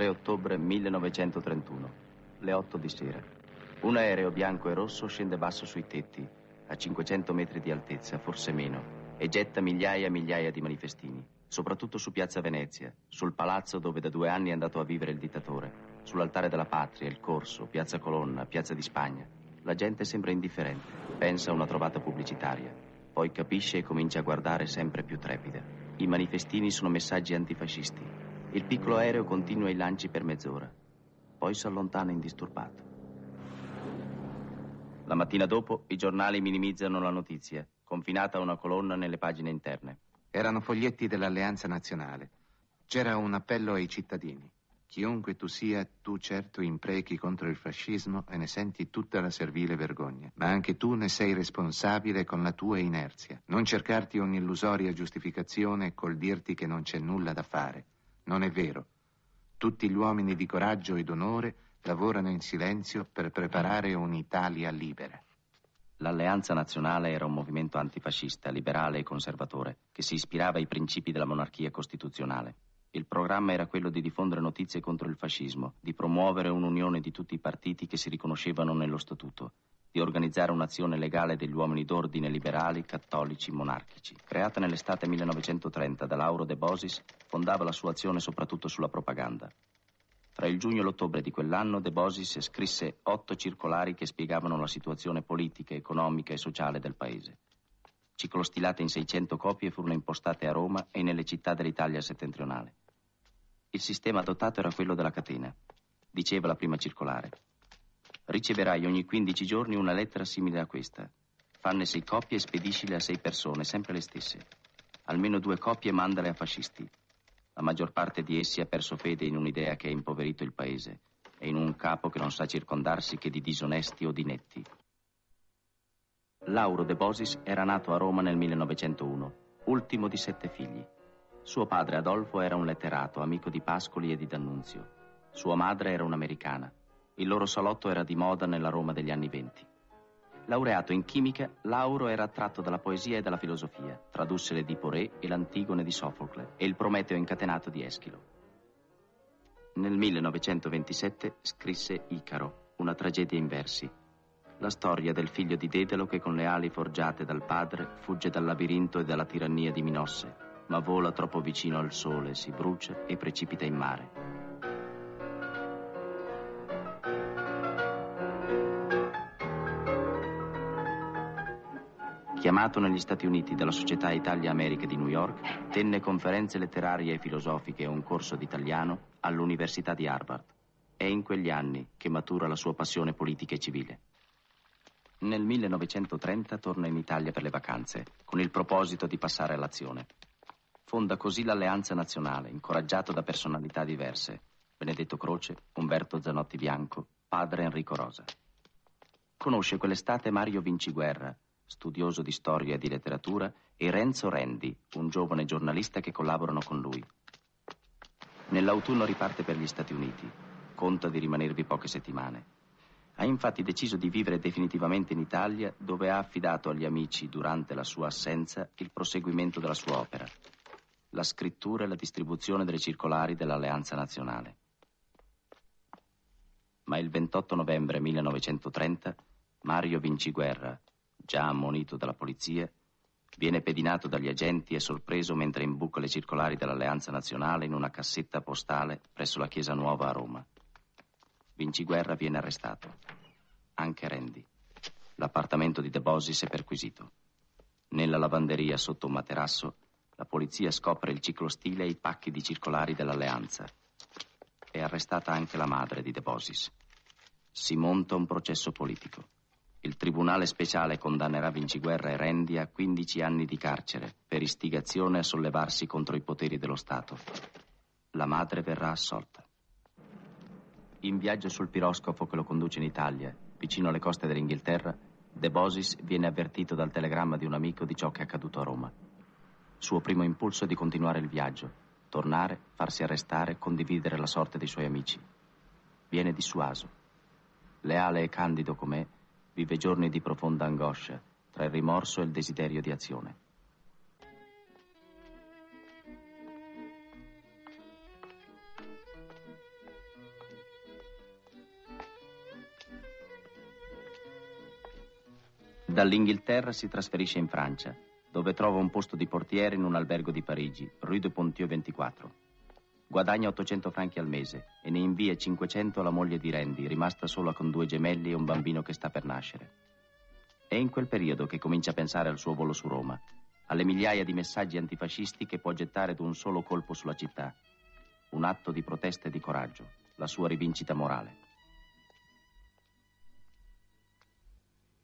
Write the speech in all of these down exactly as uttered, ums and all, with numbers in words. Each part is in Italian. tre ottobre millenovecentotrentuno, le otto di sera. Un aereo bianco e rosso scende basso sui tetti, a cinquecento metri di altezza, forse meno, e getta migliaia e migliaia di manifestini, soprattutto su Piazza Venezia, sul palazzo dove da due anni è andato a vivere il dittatore, sull'altare della patria, il corso, Piazza Colonna, Piazza di Spagna. La gente sembra indifferente, pensa a una trovata pubblicitaria, poi capisce e comincia a guardare sempre più trepida. I manifestini sono messaggi antifascisti. Il piccolo aereo continua i lanci per mezz'ora, poi si allontana indisturbato. La mattina dopo i giornali minimizzano la notizia, confinata a una colonna nelle pagine interne. Erano foglietti dell'Alleanza Nazionale. C'era un appello ai cittadini. Chiunque tu sia, tu certo imprechi contro il fascismo e ne senti tutta la servile vergogna. Ma anche tu ne sei responsabile con la tua inerzia. Non cercarti un'illusoria giustificazione col dirti che non c'è nulla da fare. Non è vero. Tutti gli uomini di coraggio ed onore lavorano in silenzio per preparare un'Italia libera. L'Alleanza Nazionale era un movimento antifascista, liberale e conservatore, che si ispirava ai principi della monarchia costituzionale. Il programma era quello di diffondere notizie contro il fascismo, di promuovere un'unione di tutti i partiti che si riconoscevano nello statuto, di organizzare un'azione legale degli uomini d'ordine liberali, cattolici, monarchici. Creata nell'estate millenovecentotrenta da Lauro De Bosis, fondava la sua azione soprattutto sulla propaganda. Tra il giugno e l'ottobre di quell'anno De Bosis scrisse otto circolari che spiegavano la situazione politica, economica e sociale del paese. Ciclostilate in seicento copie furono impostate a Roma e nelle città dell'Italia settentrionale. Il sistema adottato era quello della catena. Diceva la prima circolare: riceverai ogni quindici giorni una lettera simile a questa. Fanne sei copie e spediscile a sei persone, sempre le stesse. Almeno due copie mandale a fascisti. La maggior parte di essi ha perso fede in un'idea che ha impoverito il paese e in un capo che non sa circondarsi che di disonesti o di netti. Lauro De Bosis era nato a Roma nel millenovecentouno, ultimo di sette figli. Suo padre Adolfo era un letterato, amico di Pascoli e di D'Annunzio. Sua madre era un'americana. Il loro salotto era di moda nella Roma degli anni venti. Laureato in chimica, Lauro era attratto dalla poesia e dalla filosofia. Tradusse l'Edipo Re e l'Antigone di Sofocle e il Prometeo incatenato di Eschilo. Nel millenovecentoventisette scrisse Icaro, una tragedia in versi. La storia del figlio di Dedalo che con le ali forgiate dal padre fugge dal labirinto e dalla tirannia di Minosse, ma vola troppo vicino al sole, si brucia e precipita in mare. Chiamato negli Stati Uniti dalla Società Italia-America di New York, tenne conferenze letterarie e filosofiche e un corso di italiano all'Università di Harvard. È in quegli anni che matura la sua passione politica e civile. Nel millenovecentotrenta torna in Italia per le vacanze, con il proposito di passare all'azione. Fonda così l'Alleanza Nazionale, incoraggiato da personalità diverse: Benedetto Croce, Umberto Zanotti Bianco, padre Enrico Rosa. Conosce quell'estate Mario Vinciguerra, studioso di storia e di letteratura, e Renzo Rendi, un giovane giornalista che collaborano con lui. Nell'autunno riparte per gli Stati Uniti. Conta di rimanervi poche settimane. Ha infatti deciso di vivere definitivamente in Italia, dove ha affidato agli amici, durante la sua assenza, il proseguimento della sua opera, la scrittura e la distribuzione delle circolari dell'Alleanza Nazionale. Ma il ventotto novembre millenovecentotrenta, Mario Vinciguerra, già ammonito dalla polizia, viene pedinato dagli agenti e sorpreso mentre imbuca le circolari dell'Alleanza Nazionale in una cassetta postale presso la Chiesa Nuova a Roma. Vinciguerra viene arrestato. Anche Rendi. L'appartamento di De Bosis è perquisito. Nella lavanderia sotto un materasso, la polizia scopre il ciclostile e i pacchi di circolari dell'Alleanza. È arrestata anche la madre di De Bosis. Si monta un processo politico. Il Tribunale Speciale condannerà Vinciguerra e Rendi a quindici anni di carcere per istigazione a sollevarsi contro i poteri dello Stato. La madre verrà assolta. In viaggio sul piroscafo che lo conduce in Italia, vicino alle coste dell'Inghilterra, De Bosis viene avvertito dal telegramma di un amico di ciò che è accaduto a Roma. Suo primo impulso è di continuare il viaggio, tornare, farsi arrestare, condividere la sorte dei suoi amici. Viene dissuaso. Leale e candido com'è, vive giorni di profonda angoscia, tra il rimorso e il desiderio di azione. Dall'Inghilterra si trasferisce in Francia, dove trova un posto di portiere in un albergo di Parigi, Rue de Ponthieu ventiquattro. Guadagna ottocento franchi al mese e ne invia cinquecento alla moglie di Rendi, rimasta sola con due gemelli e un bambino che sta per nascere. È in quel periodo che comincia a pensare al suo volo su Roma, alle migliaia di messaggi antifascisti che può gettare d'un solo colpo sulla città. Un atto di protesta e di coraggio, la sua rivincita morale.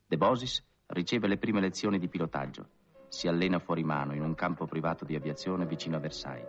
De Bosis riceve le prime lezioni di pilotaggio. Si allena fuori mano in un campo privato di aviazione vicino a Versailles.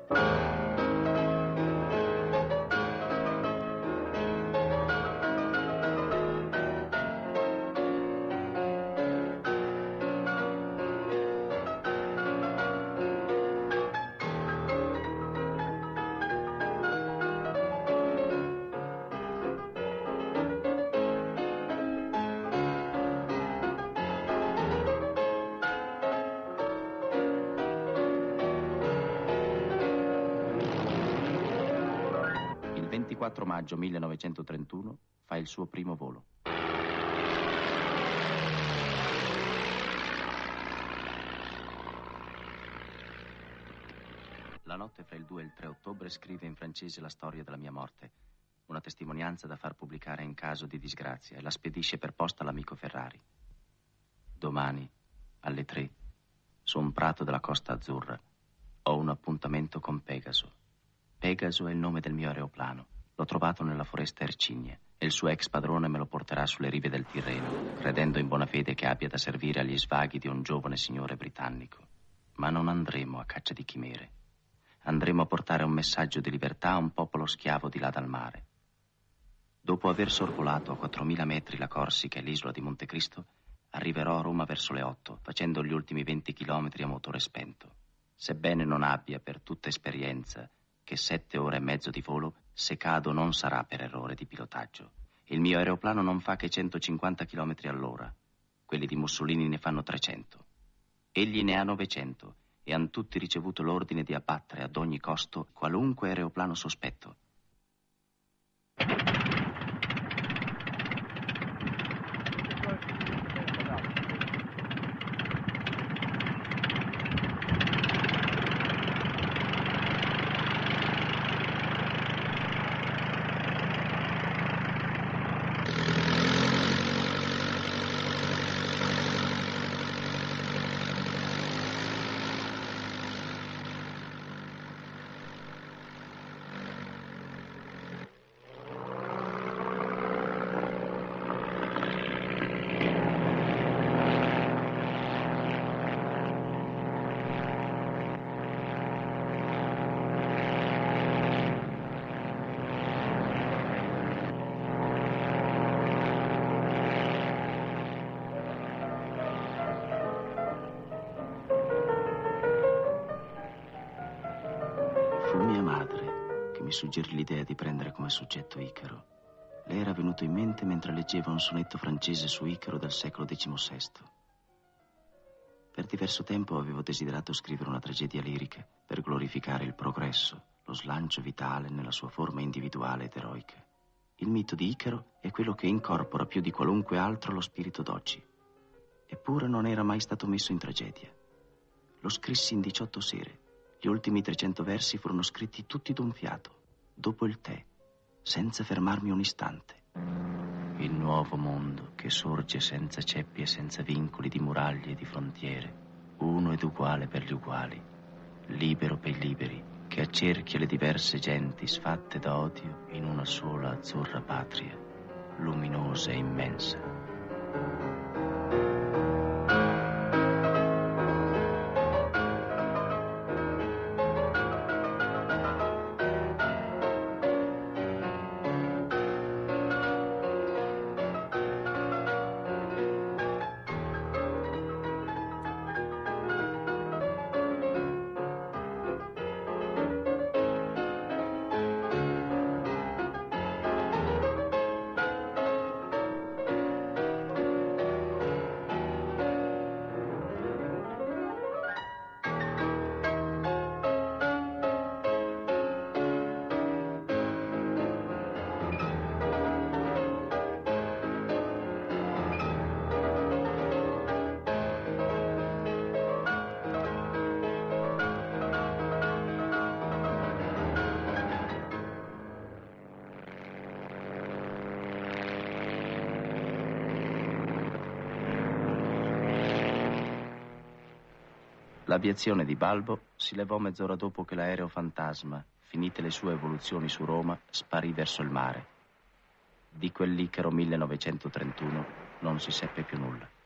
quattro maggio millenovecentotrentuno fa il suo primo volo. La notte fra il due e il tre ottobre scrive in francese la storia della mia morte, una testimonianza da far pubblicare in caso di disgrazia, e la spedisce per posta all'amico Ferrari. Domani, alle tre, su un prato della Costa Azzurra, ho un appuntamento con Pegaso. Pegaso è il nome del mio aeroplano. L'ho trovato nella foresta Ercigna e il suo ex padrone me lo porterà sulle rive del Tirreno, credendo in buona fede che abbia da servire agli svaghi di un giovane signore britannico. Ma non andremo a caccia di chimere. Andremo a portare un messaggio di libertà a un popolo schiavo di là dal mare. Dopo aver sorvolato a quattromila metri la Corsica e l'isola di Montecristo, arriverò a Roma verso le otto, facendo gli ultimi venti chilometri a motore spento. Sebbene non abbia per tutta esperienza che sette ore e mezzo di volo, se cado non sarà per errore di pilotaggio. Il mio aeroplano non fa che centocinquanta chilometri all'ora. Quelli di Mussolini ne fanno trecento. Egli ne ha novecento e han tutti ricevuto l'ordine di abbattere ad ogni costo qualunque aeroplano sospetto. Mi suggerì l'idea di prendere come soggetto Icaro. Le era venuto in mente mentre leggeva un sonetto francese su Icaro del secolo diciassette. Per diverso tempo avevo desiderato scrivere una tragedia lirica per glorificare il progresso, lo slancio vitale nella sua forma individuale ed eroica. Il mito di Icaro è quello che incorpora più di qualunque altro lo spirito d'oggi. Eppure non era mai stato messo in tragedia. Lo scrissi in diciotto sere. Gli ultimi trecento versi furono scritti tutti d'un fiato, dopo il tè, senza fermarmi un istante. Il nuovo mondo che sorge senza ceppi e senza vincoli di muraglie e di frontiere, uno ed uguale per gli uguali, libero per i liberi, che accerchia le diverse genti sfatte da odio in una sola azzurra patria, luminosa e immensa. L'aviazione di Balbo si levò mezz'ora dopo che l'aereo fantasma, finite le sue evoluzioni su Roma, sparì verso il mare. Di quell'Icaro millenovecentotrentuno non si seppe più nulla.